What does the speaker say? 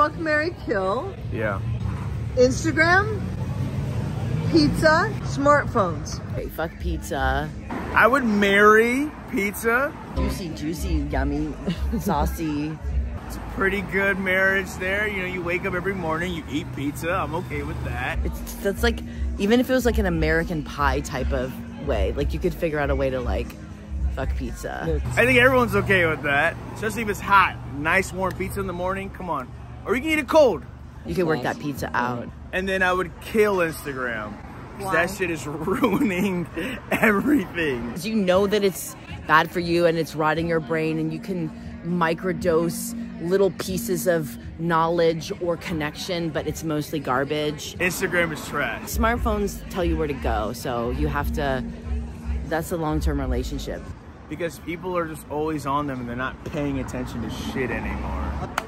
Fuck, marry, kill. Yeah. Instagram, pizza, smartphones. Okay, fuck pizza. I would marry pizza. Juicy, yummy, saucy. It's a pretty good marriage there. You know, you wake up every morning, you eat pizza. I'm okay with that. That's like, even if it was like an American Pie type of way, like you could figure out a way to like fuck pizza. I think everyone's okay with that, especially if it's hot. Nice warm pizza in the morning, come on. Or you can eat it cold. You can work that pizza out. And then I would kill Instagram. Wow. That shit is ruining everything. You know that it's bad for you and it's rotting your brain, and you can microdose little pieces of knowledge or connection, but it's mostly garbage. Instagram is trash. Smartphones tell you where to go, so you have to, that's a long-term relationship. Because people are just always on them and they're not paying attention to shit anymore.